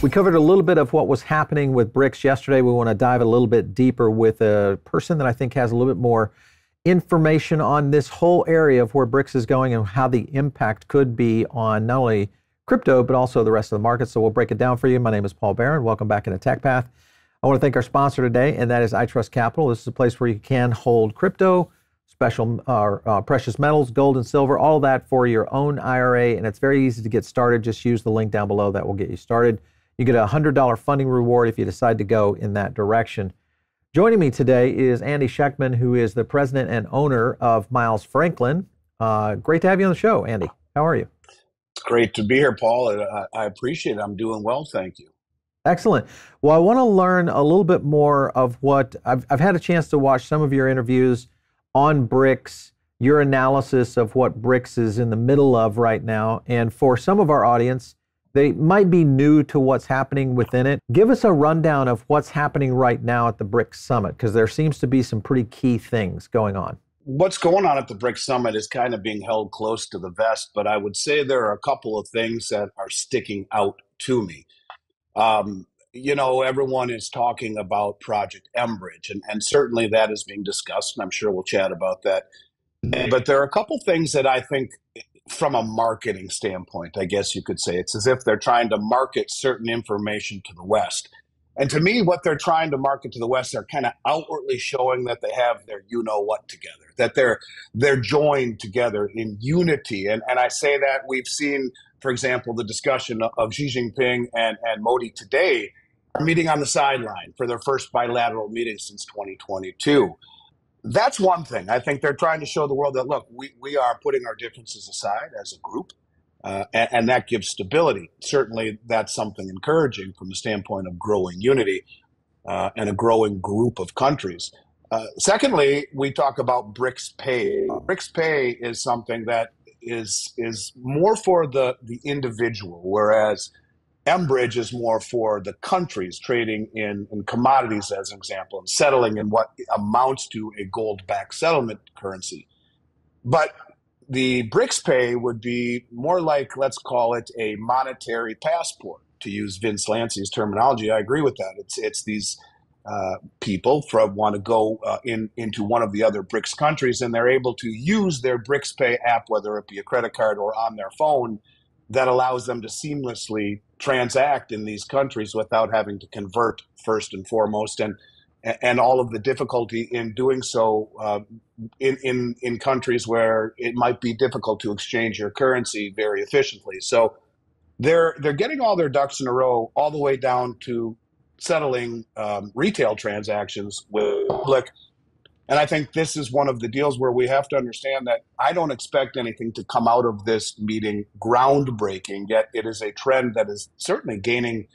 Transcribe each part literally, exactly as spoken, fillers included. We covered a little bit of what was happening with BRICS yesterday. We want to dive a little bit deeper with a person that I think has a little bit more information on this whole area of where BRICS is going and how the impact could be on not only crypto, but also the rest of the market. So we'll break it down for you. My name is Paul Barron. Welcome back into TechPath. I want to thank our sponsor today, and that is iTrust Capital. This is a place where you can hold crypto, special uh, uh, precious metals, gold and silver, all that for your own I R A. And it's very easy to get started. Just use the link down below. That will get you started. You get a one hundred dollar funding reward if you decide to go in that direction. Joining me today is Andy Schectman, who is the president and owner of Miles Franklin. Uh, great to have you on the show, Andy. How are you? It's great to be here, Paul. I, I appreciate it. I'm doing well, thank you. Excellent. Well, I want to learn a little bit more of what I've, I've had a chance to watch some of your interviews on BRICS, your analysis of what BRICS is in the middle of right now. And for some of our audience, they might be new to what's happening within it. Give us a rundown of what's happening right now at the BRICS Summit, because there seems to be some pretty key things going on. What's going on at the BRICS Summit is kind of being held close to the vest, but I would say there are a couple of things that are sticking out to me. Um, you know, everyone is talking about Project Enbridge, and, and certainly that is being discussed, and I'm sure we'll chat about that. But there are a couple things that I think, from a marketing standpoint, I guess you could say, it's as if they're trying to market certain information to the West. And to me, what they're trying to market to the West, they're kind of outwardly showing that they have their you-know-what together, that they're they're joined together in unity. And, and I say that we've seen, for example, the discussion of Xi Jinping and, and Modi today are meeting on the sideline for their first bilateral meeting since twenty twenty-two. That's one thing. I think they're trying to show the world that, look, we, we are putting our differences aside as a group, uh, and, and that gives stability. Certainly, that's something encouraging from the standpoint of growing unity uh, and a growing group of countries. Uh, secondly, we talk about BRICS Pay. BRICS Pay is something that is is more for the, the individual, whereas mBridge is more for the countries trading in, in commodities, as an example, and settling in what amounts to a gold-backed settlement currency. But the BRICS Pay would be more like, let's call it a monetary passport, to use Vince Lancey's terminology. I agree with that. It's it's these uh, people from want to go uh, in into one of the other BRICS countries, and they're able to use their BRICS Pay app, whether it be a credit card or on their phone, that allows them to seamlessly transact in these countries without having to convert first and foremost, and and all of the difficulty in doing so uh, in, in, in countries where it might be difficult to exchange your currency very efficiently. So they're, they're getting all their ducks in a row all the way down to settling um, retail transactions with the public. And I think this is one of the deals where we have to understand that I don't expect anything to come out of this meeting groundbreaking, yet it is a trend that is certainly gaining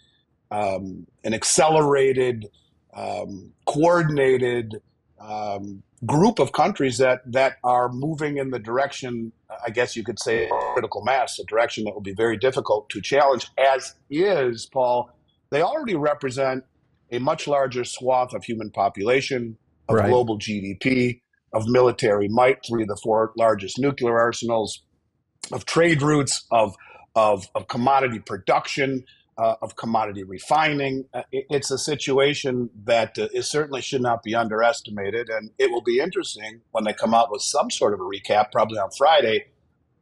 um, an accelerated, um, coordinated um, group of countries that, that are moving in the direction, I guess you could say, critical mass, a direction that will be very difficult to challenge, as is, Paul. They already represent a much larger swath of human population, of right. global G D P, of military might, three of the four largest nuclear arsenals, of trade routes, of, of, of commodity production, uh, of commodity refining. Uh, it, it's a situation that uh, is certainly should not be underestimated, and it will be interesting when they come out with some sort of a recap, probably on Friday,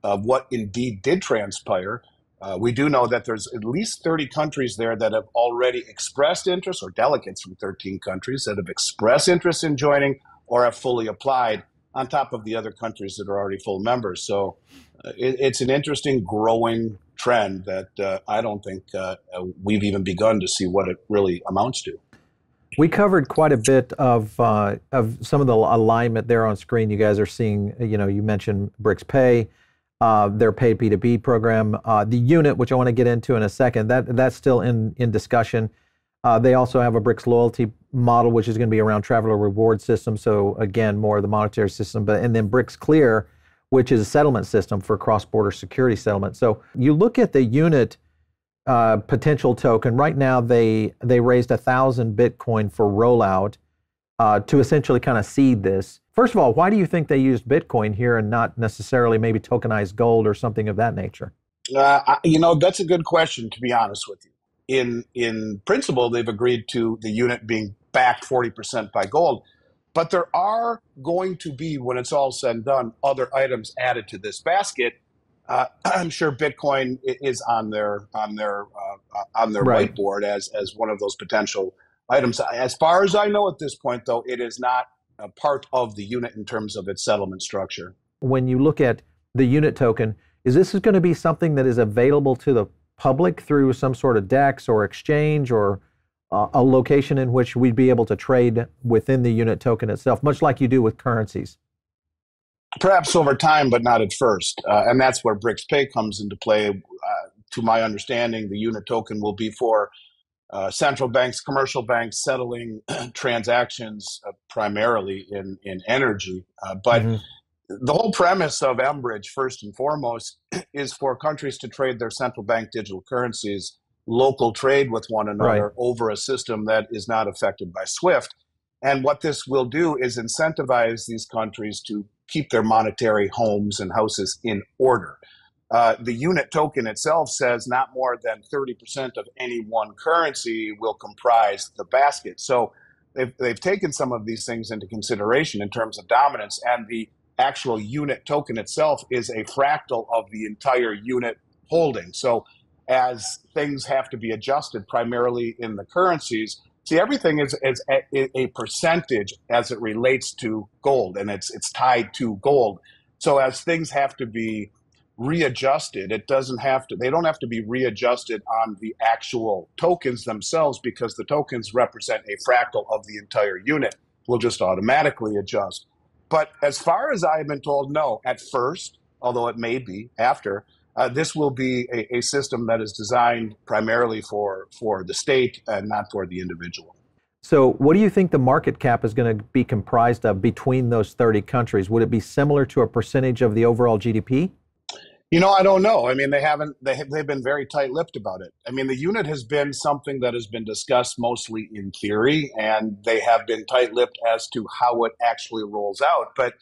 of what indeed did transpire. Uh, we do know that there's at least thirty countries there that have already expressed interest, or delegates from thirteen countries that have expressed interest in joining or have fully applied, on top of the other countries that are already full members. So uh, it, it's an interesting growing trend that uh, I don't think uh, we've even begun to see what it really amounts to. We covered quite a bit of, uh, of some of the alignment there on screen. You guys are seeing, you know, you mentioned BRICS Pay. Uh, their paid P two P program, uh, the unit, which I want to get into in a second, that that's still in, in discussion. Uh, they also have a BRICS loyalty model, which is going to be around traveler reward system. So again, more of the monetary system, but and then BRICS Clear, which is a settlement system for cross-border security settlement. So you look at the unit uh, potential token. Right now, they they raised a thousand Bitcoin for rollout uh, to essentially kind of seed this. First of all, why do you think they used Bitcoin here and not necessarily maybe tokenized gold or something of that nature? Uh, you know, that's a good question, to be honest with you. in in principle, they've agreed to the unit being backed forty percent by gold. But there are going to be, when it's all said and done, other items added to this basket. Uh, I'm sure Bitcoin is on their on their uh, on their right. whiteboard as as one of those potential items. As far as I know at this point, though, it is not a part of the unit in terms of its settlement structure. When you look at the unit token, is this going to be something that is available to the public through some sort of DEX or exchange or uh, a location in which we'd be able to trade within the unit token itself, much like you do with currencies? Perhaps over time, but not at first. Uh, and that's where BRICS Pay comes into play. Uh, to my understanding, the unit token will be for uh, central banks, commercial banks, settling transactions uh, primarily in, in energy. Uh, but mm-hmm. the whole premise of mBridge, first and foremost, is for countries to trade their central bank digital currencies, local trade with one another right. over a system that is not affected by SWIFT. And what this will do is incentivize these countries to keep their monetary homes and houses in order. Uh, the unit token itself says not more than thirty percent of any one currency will comprise the basket. So they've, they've taken some of these things into consideration in terms of dominance, and the actual unit token itself is a fractal of the entire unit holding. So as things have to be adjusted primarily in the currencies, see, everything is, is a, a percentage as it relates to gold, and it's it's tied to gold. So as things have to be readjusted, it doesn't have to. They don't have to be readjusted on the actual tokens themselves, because the tokens represent a fractal of the entire unit. We'll just automatically adjust. But as far as I've been told, no. At first, although it may be after. Uh, this will be a, a system that is designed primarily for, for the state and not for the individual. So what do you think the market cap is going to be comprised of between those thirty countries? Would it be similar to a percentage of the overall G D P? You know, I don't know. I mean, they haven't, they have, they've been very tight-lipped about it. I mean, the unit has been something that has been discussed mostly in theory, and they have been tight-lipped as to how it actually rolls out. But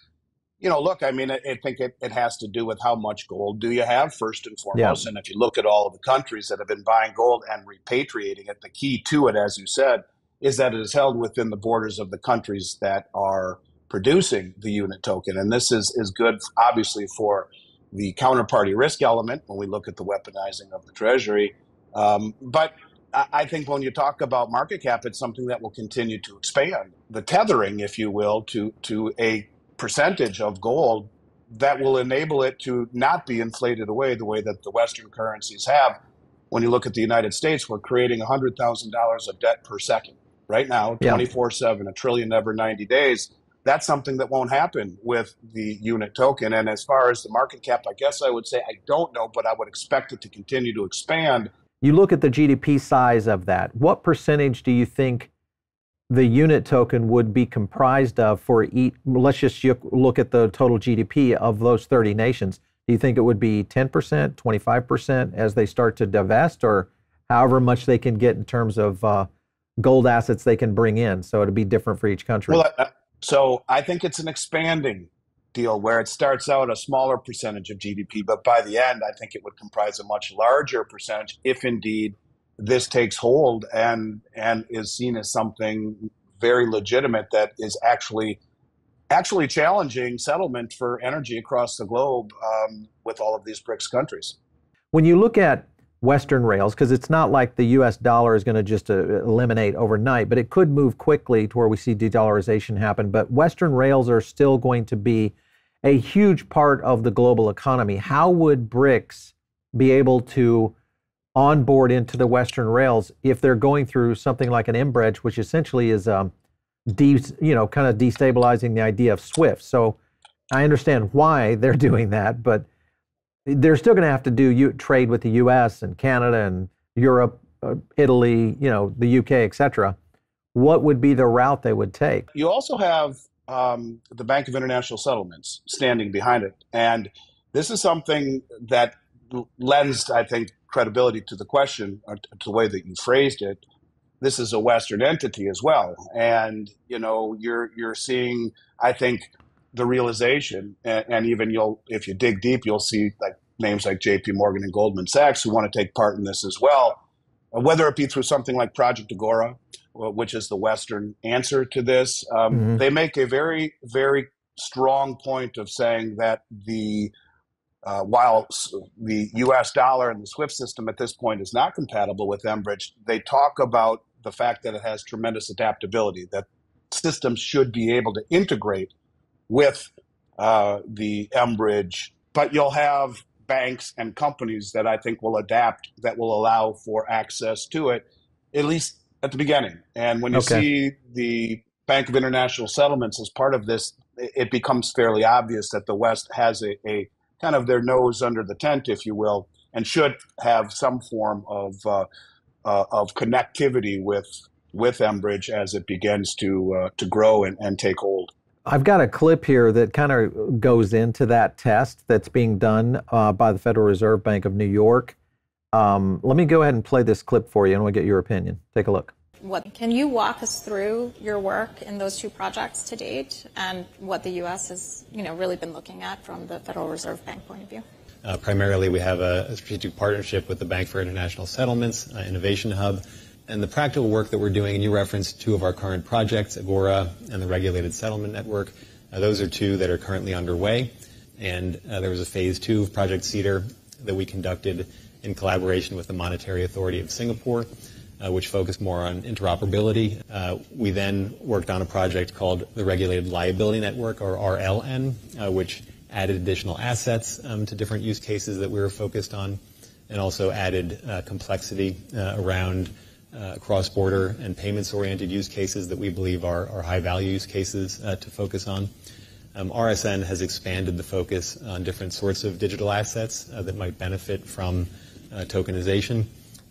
you know, look, I mean, I, I think it, it has to do with how much gold do you have, first and foremost. Yeah. And if you look at all of the countries that have been buying gold and repatriating it, the key to it, as you said, is that it is held within the borders of the countries that are producing the unit token. And this is, is good, obviously, for the counterparty risk element when we look at the weaponizing of the Treasury. Um, but I, I think when you talk about market cap, it's something that will continue to expand. The tethering, if you will, to, to a percentage of gold that will enable it to not be inflated away the way that the Western currencies have. When you look at the United States, we're creating one hundred thousand dollars of debt per second right now, twenty-four seven, yeah. a trillion every ninety days. That's something that won't happen with the unit token. And as far as the market cap, I guess I would say I don't know, but I would expect it to continue to expand. You look at the G D P size of that. What percentage do you think the unit token would be comprised of for each? Let's just look at the total G D P of those thirty nations. Do you think it would be ten percent, twenty-five percent as they start to divest, or however much they can get in terms of uh, gold assets they can bring in? So it'd be different for each country. Well, uh, so I think it's an expanding deal where it starts out a smaller percentage of G D P, but by the end, I think it would comprise a much larger percentage if indeed this takes hold and and is seen as something very legitimate that is actually actually challenging settlement for energy across the globe um, with all of these BRICS countries. When you look at Western rails, because it's not like the U S dollar is going to just uh, eliminate overnight, but it could move quickly to where we see de-dollarization happen. But Western rails are still going to be a huge part of the global economy. How would BRICS be able to onboard into the Western rails if they're going through something like an mBridge, which essentially is, um, de you know, kind of destabilizing the idea of SWIFT? So I understand why they're doing that, but they're still going to have to do you trade with the U S and Canada and Europe, uh, Italy, you know, the U K, et cetera. What would be the route they would take? You also have um, the Bank of International Settlements standing behind it, and this is something that lends, I think, credibility to the question, or to the way that you phrased it. This is a Western entity as well, and you know you're you're seeing, I think, the realization, and, and even you'll if you dig deep, you'll see like names like J P Morgan and Goldman Sachs who want to take part in this as well. whether it be through something like Project Agora, which is the Western answer to this. Um, mm-hmm. They make a very, very strong point of saying that the uh, while the U S dollar and the SWIFT system at this point is not compatible with mBridge, they talk about the fact that it has tremendous adaptability, that systems should be able to integrate with uh, the mBridge, but you'll have banks and companies that I think will adapt, that will allow for access to it, at least at the beginning. And when you okay. see the Bank of International Settlements as part of this, it becomes fairly obvious that the West has a, a kind of their nose under the tent, if you will, and should have some form of uh, uh, of connectivity with with mBridge as it begins to uh, to grow and, and take hold. I've got a clip here that kind of goes into that test that's being done uh, by the Federal Reserve Bank of New York. Um, let me go ahead and play this clip for you, and we'll get your opinion. Take a look. What, can you walk us through your work in those two projects to date and what the U S has you know, really been looking at from the Federal Reserve Bank point of view? Uh, primarily, we have a, a strategic partnership with the Bank for International Settlements, uh, Innovation Hub, and the practical work that we're doing, and you referenced two of our current projects, Agora and the Regulated Settlement Network. Uh, those are two that are currently underway, and uh, there was a phase two of Project CEDAR that we conducted in collaboration with the Monetary Authority of Singapore, uh, which focused more on interoperability. Uh, we then worked on a project called the Regulated Liability Network, or R L N, uh, which added additional assets um, to different use cases that we were focused on, and also added uh, complexity uh, around uh, cross-border and payments-oriented use cases that we believe are, are high-value use cases uh, to focus on. Um, R S N has expanded the focus on different sorts of digital assets uh, that might benefit from Uh, tokenization.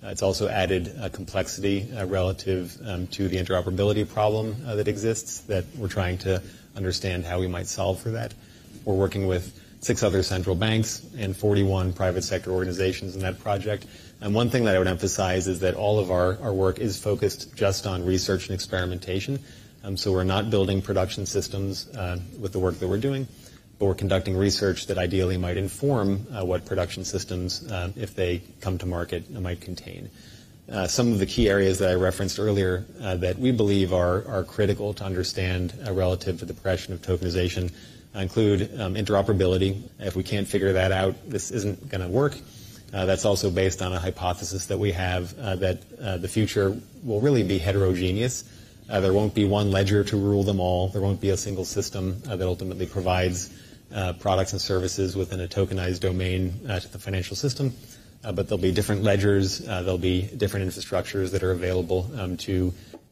Uh, it's also added uh, complexity uh, relative um, to the interoperability problem uh, that exists that we're trying to understand how we might solve for that. We're working with six other central banks and forty-one private sector organizations in that project. And one thing that I would emphasize is that all of our, our work is focused just on research and experimentation. Um, so we're not building production systems uh, with the work that we're doing, but we're conducting research that ideally might inform uh, what production systems, uh, if they come to market, might contain. Uh, some of the key areas that I referenced earlier uh, that we believe are, are critical to understand uh, relative to the progression of tokenization include um, interoperability. If we can't figure that out, this isn't going to work. Uh, that's also based on a hypothesis that we have uh, that uh, the future will really be heterogeneous. Uh, there won't be one ledger to rule them all. There won't be a single system uh, that ultimately provides Uh, products and services within a tokenized domain uh, to the financial system, uh, but there'll be different ledgers, uh, there'll be different infrastructures that are available um, to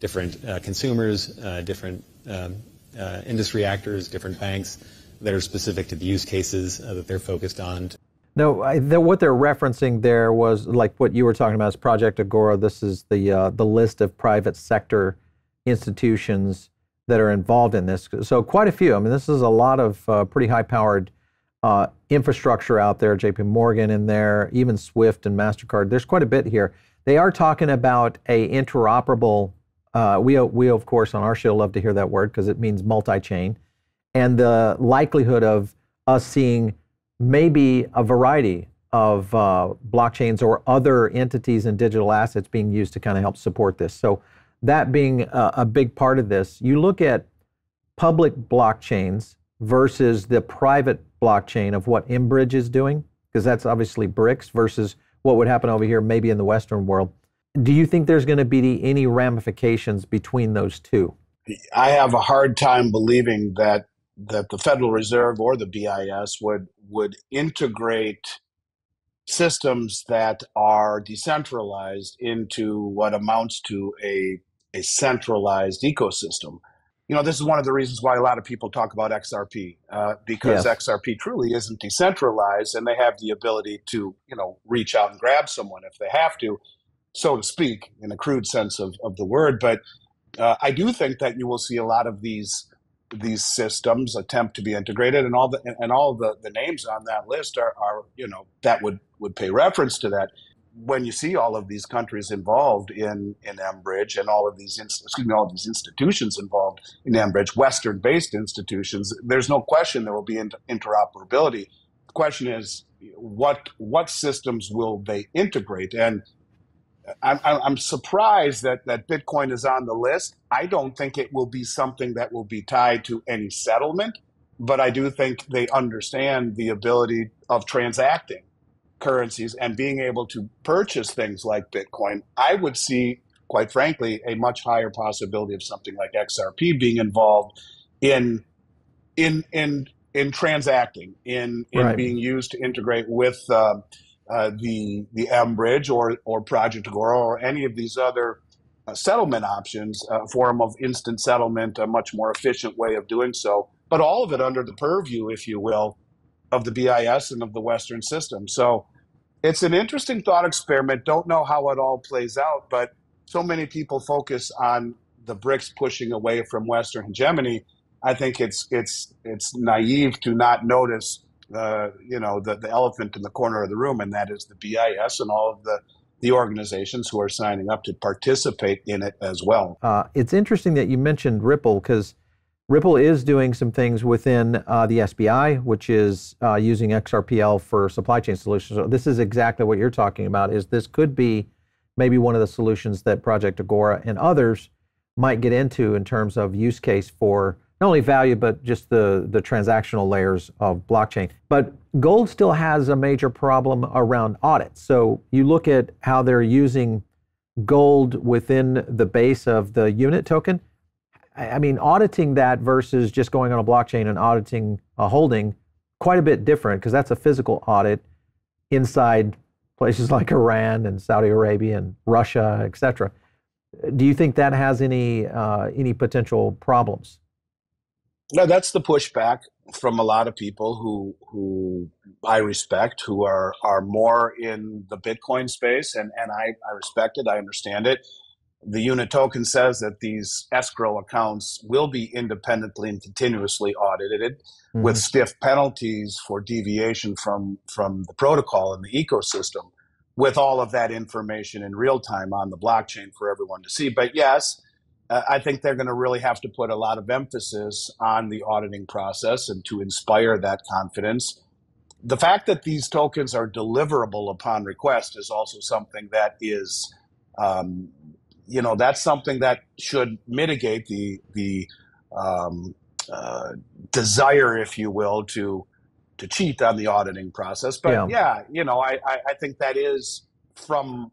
different uh, consumers, uh, different um, uh, industry actors, different banks that are specific to the use cases uh, that they're focused on. No, I, the, what they're referencing there was like what you were talking about is Project Agora. This is the uh, the list of private sector institutions that are involved in this. So quite a few. I mean, this is a lot of uh, pretty high-powered uh, infrastructure out there, J P Morgan in there, even SWIFT and MasterCard. There's quite a bit here. They are talking about a interoperable, uh, we, we of course on our show love to hear that word because it means multi-chain, and the likelihood of us seeing maybe a variety of uh, blockchains or other entities and digital assets being used to kind of help support this. So that being a, a big part of this, you look at public blockchains versus the private blockchain of what mBridge is doing, because that's obviously BRICS versus what would happen over here maybe in the Western world. Do you think there's going to be any ramifications between those two? I have a hard time believing that that the Federal Reserve or the B I S would would integrate systems that are decentralized into what amounts to a a centralized ecosystem. You know, this is one of the reasons why a lot of people talk about X R P, uh, because yes. X R P truly isn't decentralized, and they have the ability to, you know, reach out and grab someone if they have to, so to speak, in a crude sense of, of the word. But uh, I do think that you will see a lot of these these systems attempt to be integrated, and all the and all the, the names on that list are, are you know, that would, would pay reference to that. When you see all of these countries involved in, in mBridge and all of these excuse me, all of these institutions involved in mBridge, Western-based institutions, there's no question there will be inter interoperability. The question is what what systems will they integrate? And I'm, I'm surprised that, that Bitcoin is on the list. I don't think it will be something that will be tied to any settlement, but I do think they understand the ability of transacting currencies and being able to purchase things like Bitcoin. I would see, quite frankly, a much higher possibility of something like X R P being involved in in in in transacting, in, in right. being used to integrate with uh, uh, the the mBridge or or Project Agora or any of these other uh, settlement options, a uh, form of instant settlement, a much more efficient way of doing so. But all of it under the purview, if you will, of the B I S and of the Western system. So it's an interesting thought experiment. Don't know how it all plays out, but so many people focus on the BRICS pushing away from Western hegemony. I think it's it's it's naive to not notice the you know the, the elephant in the corner of the room, and that is the B I S and all of the the organizations who are signing up to participate in it as well. Uh, it's interesting that you mentioned Ripple, because Ripple is doing some things within uh, the S B I, which is uh, using X R P L for supply chain solutions. So this is exactly what you're talking about, is this could be maybe one of the solutions that Project Agora and others might get into in terms of use case for not only value, but just the, the transactional layers of blockchain. But gold still has a major problem around audits. So you look at how they're using gold within the base of the unit token. I mean, auditing that versus just going on a blockchain and auditing a holding, quite a bit different, because that's a physical audit inside places like Iran and Saudi Arabia and Russia, et cetera. Do you think that has any, uh, any potential problems? No, that's the pushback from a lot of people who, who I respect, who are, are more in the Bitcoin space, and, and I, I respect it, I understand it. The unit token says that these escrow accounts will be independently and continuously audited mm-hmm. with stiff penalties for deviation from, from the protocol and the ecosystem, with all of that information in real time on the blockchain for everyone to see. But yes, uh, I think they're going to really have to put a lot of emphasis on the auditing process and to inspire that confidence. The fact that these tokens are deliverable upon request is also something that is... Um, You know, that's something that should mitigate the the um, uh, desire, if you will, to to cheat on the auditing process. But yeah, yeah you know, I, I, I think that is, from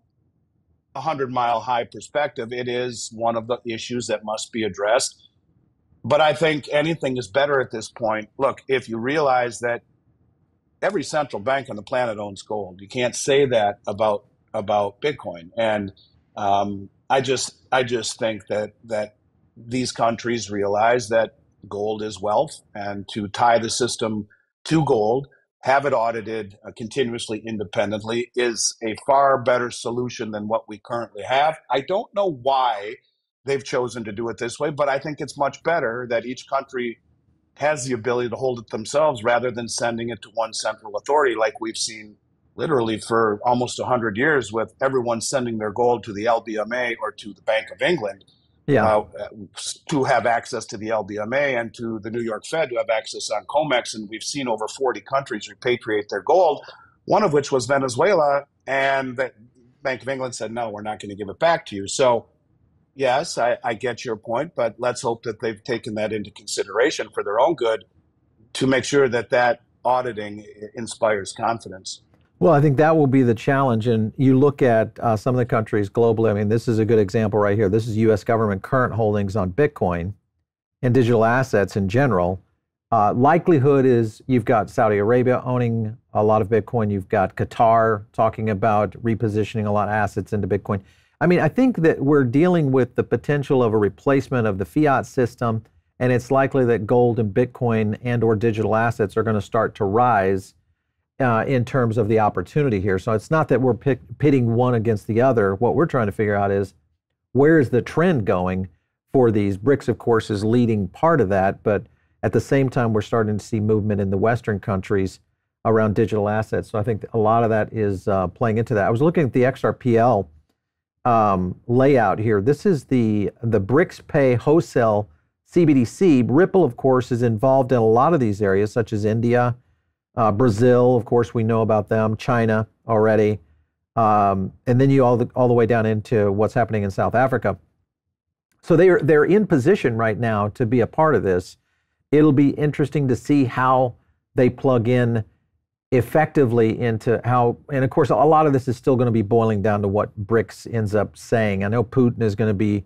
a hundred mile high perspective, it is one of the issues that must be addressed. But I think anything is better at this point. Look, if you realize that every central bank on the planet owns gold, you can't say that about about Bitcoin. And um, I just I just think that that these countries realize that gold is wealth, and to tie the system to gold, have it audited uh, continuously, independently, is a far better solution than what we currently have. I don't know why they've chosen to do it this way, but I think it's much better that each country has the ability to hold it themselves rather than sending it to one central authority like we've seen literally for almost one hundred years, with everyone sending their gold to the L B M A or to the Bank of England yeah. uh, to have access to the L B M A, and to the New York Fed to have access on COMEX. And we've seen over forty countries repatriate their gold, one of which was Venezuela. And the Bank of England said, no, we're not going to give it back to you. So yes, I, I get your point, but let's hope that they've taken that into consideration for their own good, to make sure that that auditing inspires confidence. Well, I think that will be the challenge. And you look at uh, some of the countries globally. I mean, this is a good example right here. This is U S government current holdings on Bitcoin and digital assets in general. Uh, likelihood is you've got Saudi Arabia owning a lot of Bitcoin. You've got Qatar talking about repositioning a lot of assets into Bitcoin. I mean, I think that we're dealing with the potential of a replacement of the fiat system, and it's likely that gold and Bitcoin and or digital assets are going to start to rise Uh, in terms of the opportunity here. So it's not that we're pick, pitting one against the other. What we're trying to figure out is, where is the trend going for these? BRICS, of course, is leading part of that, but at the same time, we're starting to see movement in the Western countries around digital assets. So I think a lot of that is uh, playing into that. I was looking at the X R P L um, layout here. This is the, the BRICS Pay wholesale C B D C. Ripple, of course, is involved in a lot of these areas, such as India, Uh, Brazil, of course, we know about them, China already. Um, and then you all the, all the way down into what's happening in South Africa. So they're, they're in position right now to be a part of this. It'll be interesting to see how they plug in effectively into how, and of course, a lot of this is still going to be boiling down to what BRICS ends up saying. I know Putin is going to be,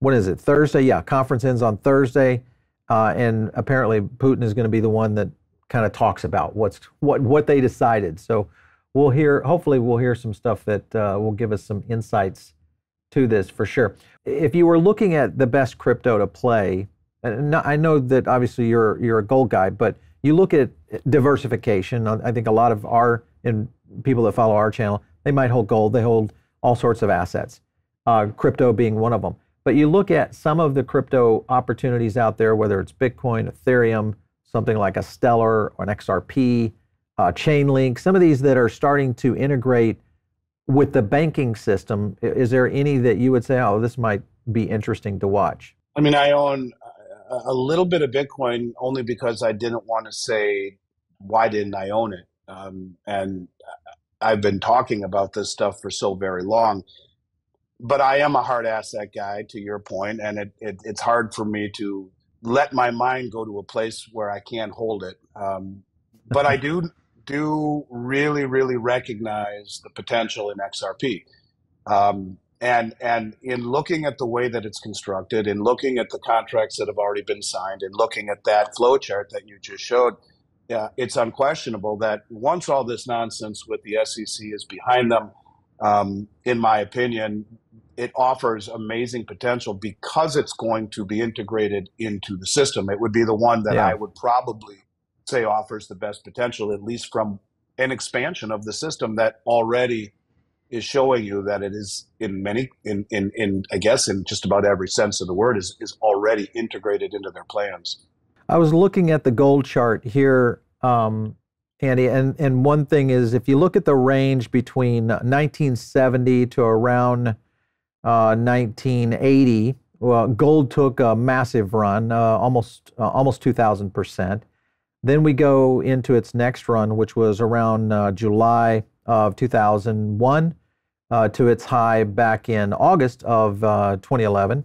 what is it, Thursday? Yeah, conference ends on Thursday. Uh, and apparently Putin is going to be the one that kind of talks about what's, what, what they decided. So we'll hear, hopefully we'll hear some stuff that uh, will give us some insights to this for sure. If you were looking at the best crypto to play, and I know that obviously you're, you're a gold guy, but you look at diversification. I think a lot of our, and people that follow our channel, they might hold gold, they hold all sorts of assets, uh, crypto being one of them. But you look at some of the crypto opportunities out there, whether it's Bitcoin, Ethereum, something like a Stellar or an X R P, uh, Chainlink, some of these that are starting to integrate with the banking system. Is there any that you would say, oh, this might be interesting to watch? I mean, I own a little bit of Bitcoin only because I didn't want to say, why didn't I own it? Um, and I've been talking about this stuff for so very long. But I am a hard asset guy, to your point, and it, it, it's hard for me to let my mind go to a place where I can't hold it. Um, but I do do really, really recognize the potential in X R P. Um, and, and in looking at the way that it's constructed, in looking at the contracts that have already been signed, in looking at that flow chart that you just showed, uh, it's unquestionable that once all this nonsense with the S E C is behind them, um, in my opinion, it offers amazing potential because it's going to be integrated into the system. It would be the one that yeah. I would probably say offers the best potential, at least from an expansion of the system that already is showing you that it is in many, in, in, in I guess, in just about every sense of the word, is, is already integrated into their plans. I was looking at the gold chart here, um, Andy, and, and one thing is if you look at the range between nineteen seventy to around Uh, nineteen eighty, well, gold took a massive run, uh, almost uh, almost two thousand percent. Then we go into its next run, which was around uh, July of two thousand one, uh, to its high back in August of uh, twenty eleven,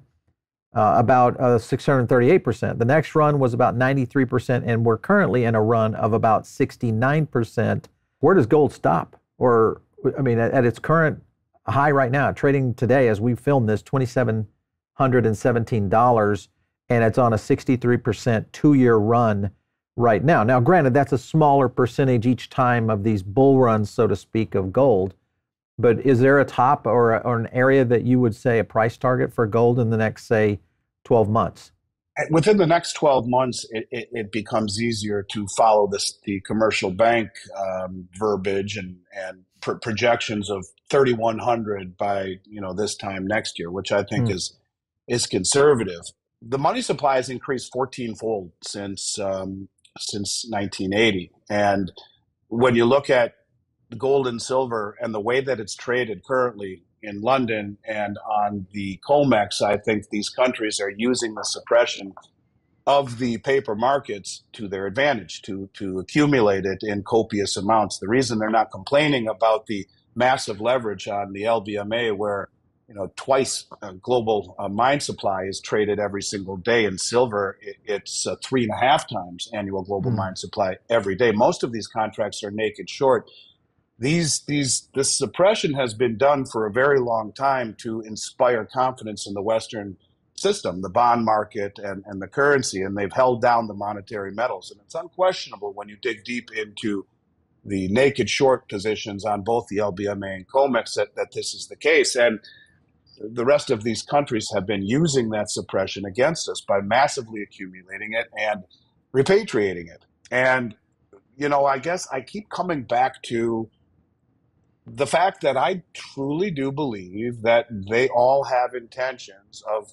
uh, about uh, six hundred thirty-eight percent. The next run was about ninety-three percent, and we're currently in a run of about sixty-nine percent. Where does gold stop? Or, I mean, at, at its current high right now, trading today as we film this, two thousand seven hundred seventeen dollars, and it's on a sixty-three percent two-year run right now. Now, granted, that's a smaller percentage each time of these bull runs, so to speak, of gold, but is there a top or, or an area that you would say a price target for gold in the next, say, twelve months? Within the next twelve months, it, it, it becomes easier to follow this, the commercial bank um, verbiage and, and pr projections of thirty-one hundred by, you know, this time next year, which I think mm. is is conservative. The money supply has increased fourteen-fold since um, since nineteen eighty, and when you look at gold and silver and the way that it's traded currently in London and on the COMEX, I think these countries are using the suppression of the paper markets to their advantage, to, to accumulate it in copious amounts. The reason they're not complaining about the massive leverage on the L B M A, where, you know, twice uh, global uh, mine supply is traded every single day, in silver, it, it's uh, three and a half times annual global mm. mine supply every day. Most of these contracts are naked short. These, these, this suppression has been done for a very long time to inspire confidence in the Western system, the bond market and, and the currency, and they've held down the monetary metals. And it's unquestionable when you dig deep into the naked short positions on both the L B M A and COMEX that, that this is the case. And the rest of these countries have been using that suppression against us by massively accumulating it and repatriating it. And, you know, I guess I keep coming back to the fact that I truly do believe that they all have intentions of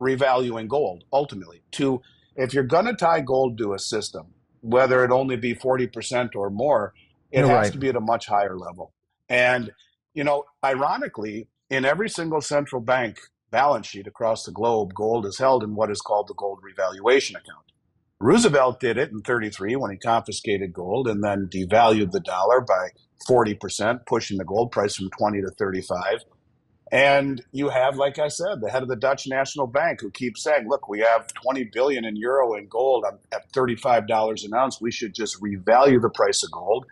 revaluing gold ultimately. To, if you're going to tie gold to a system, whether it only be forty percent or more, it you're has right. to be at a much higher level. And, you know, ironically, in every single central bank balance sheet across the globe, gold is held in what is called the gold revaluation account. Roosevelt did it in thirty-three when he confiscated gold and then devalued the dollar by forty percent, pushing the gold price from twenty to thirty-five. And you have, like I said, the head of the Dutch National Bank who keeps saying, look, we have twenty billion in euro in gold at thirty-five dollars an ounce. We should just revalue the price of gold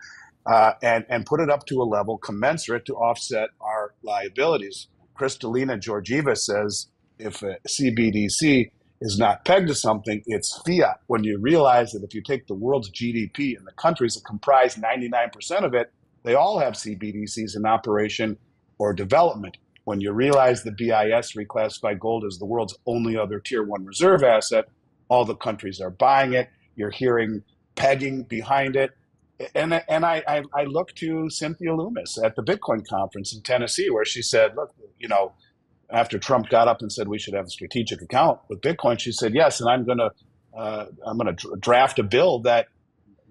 uh, and, and put it up to a level commensurate to offset our liabilities. Kristalina Georgieva says if a C B D C is not pegged to something, it's fiat. When you realize that if you take the world's G D P and the countries that comprise ninety-nine percent of it, they all have C B D Cs in operation or development. When you realize the B I S reclassified gold as the world's only other tier one reserve asset, all the countries are buying it. You're hearing pegging behind it. And, and I, I, I look to Cynthia Lummis at the Bitcoin conference in Tennessee, where she said, look, you know, after Trump got up and said we should have a strategic account with Bitcoin, she said, yes, and I'm going to uh, I'm going to draft a bill that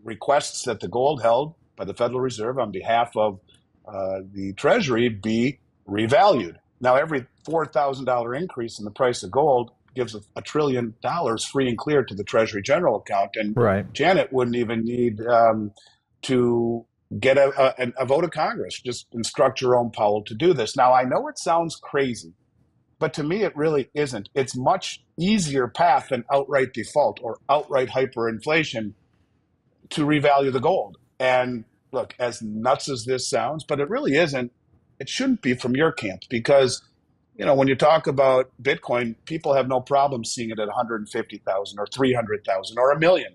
requests that the gold held by the Federal Reserve on behalf of uh, the Treasury be revalued. Now, every four thousand dollar increase in the price of gold gives a, a trillion dollars free and clear to the Treasury General account. And right. Janet wouldn't even need um, to get a, a, a vote of Congress. Just instruct Jerome Powell to do this. Now, I know it sounds crazy, but to me, it really isn't. It's much easier path than outright default or outright hyperinflation to revalue the gold. And look, as nuts as this sounds, but it really isn't. It shouldn't be from your camp because, you know, when you talk about Bitcoin, people have no problem seeing it at one hundred fifty thousand or three hundred thousand or a million.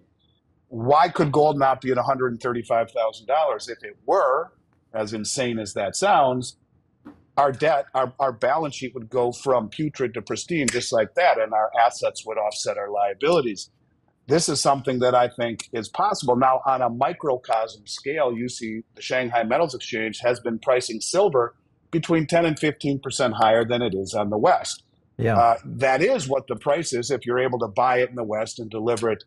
Why could gold not be at one hundred thirty-five thousand dollars? If it were, as insane as that sounds, our debt, our, our balance sheet would go from putrid to pristine just like that, and our assets would offset our liabilities. This is something that I think is possible. Now, on a microcosm scale, you see the Shanghai Metals Exchange has been pricing silver between ten and fifteen percent higher than it is on the West. Yeah. Uh, that is what the price is if you're able to buy it in the West and deliver it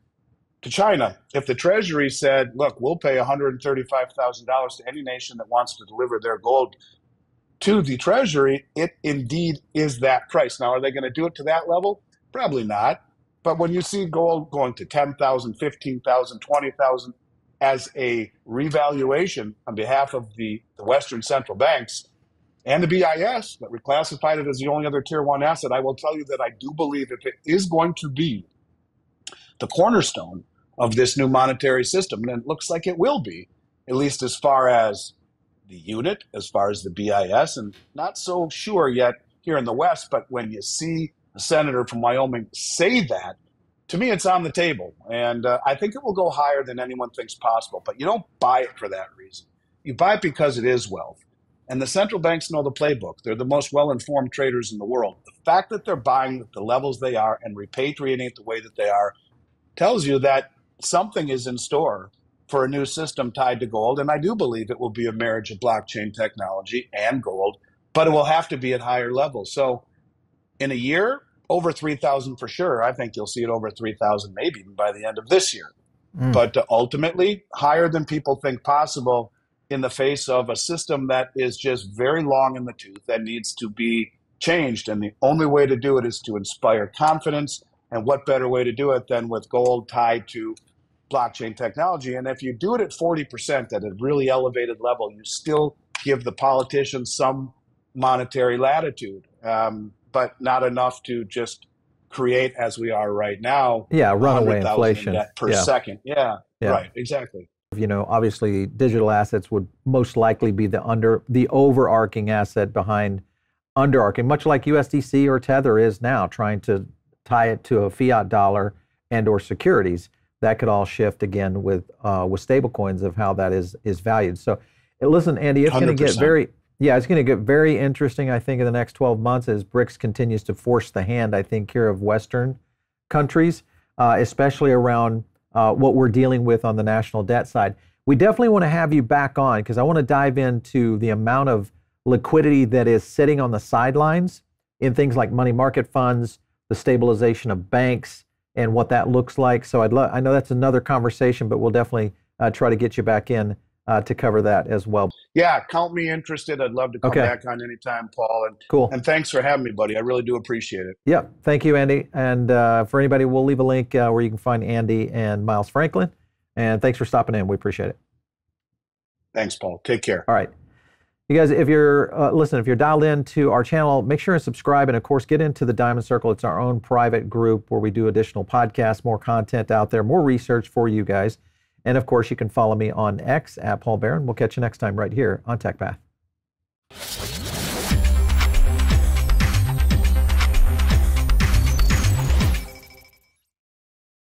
to China. If the Treasury said, look, we'll pay one hundred thirty-five thousand dollars to any nation that wants to deliver their gold to the Treasury, it indeed is that price. Now, are they going to do it to that level? Probably not. But when you see gold going to ten thousand, fifteen thousand, twenty thousand as a revaluation on behalf of the, the Western central banks and the B I S that reclassified it as the only other tier one asset, I will tell you that I do believe if it is going to be the cornerstone of this new monetary system, and it looks like it will be, at least as far as the unit, as far as the B I S, and not so sure yet here in the West, but when you see a senator from Wyoming say that, to me, it's on the table. And uh, I think it will go higher than anyone thinks possible. But you don't buy it for that reason. You buy it because it is wealth. And the central banks know the playbook. They're the most well-informed traders in the world. The fact that they're buying at the levels they are and repatriating it the way that they are tells you that something is in store for a new system tied to gold. And I do believe it will be a marriage of blockchain technology and gold, but it will have to be at higher levels. So in a year, over three thousand for sure. I think you'll see it over three thousand, maybe even by the end of this year. Mm. But uh, ultimately, higher than people think possible in the face of a system that is just very long in the tooth that needs to be changed. And the only way to do it is to inspire confidence. And what better way to do it than with gold tied to blockchain technology? And if you do it at forty percent, at a really elevated level, you still give the politicians some monetary latitude. Um, but not enough to just create, as we are right now, yeah, runaway inflation per yeah. second. Yeah, yeah, right, exactly. You know, obviously, digital assets would most likely be the under the overarching asset behind underarching, much like U S D C or Tether is now, trying to tie it to a fiat dollar and or securities. That could all shift again with uh, with stablecoins of how that is is valued. So, listen, Andy, it's going to get very. Yeah, it's going to get very interesting, I think, in the next twelve months as BRICS continues to force the hand, I think, here of Western countries, uh, especially around uh, what we're dealing with on the national debt side. We definitely want to have you back on because I want to dive into the amount of liquidity that is sitting on the sidelines in things like money market funds, the stabilization of banks, and what that looks like. So I'd love, I know that's another conversation, but we'll definitely uh, try to get you back in Uh, to cover that as well. Yeah, count me interested. I'd love to come okay. back on anytime, Paul. And, cool. And thanks for having me, buddy. I really do appreciate it. Yeah, thank you, Andy. And uh, for anybody, we'll leave a link uh, where you can find Andy and Miles Franklin. And thanks for stopping in. We appreciate it. Thanks, Paul. Take care. All right. You guys, if you're, uh, listen, if you're dialed into our channel, make sure and subscribe. And of course, get into the Diamond Circle. It's our own private group where we do additional podcasts, more content out there, more research for you guys. And of course, you can follow me on X at Paul Barron. We'll catch you next time right here on TechPath.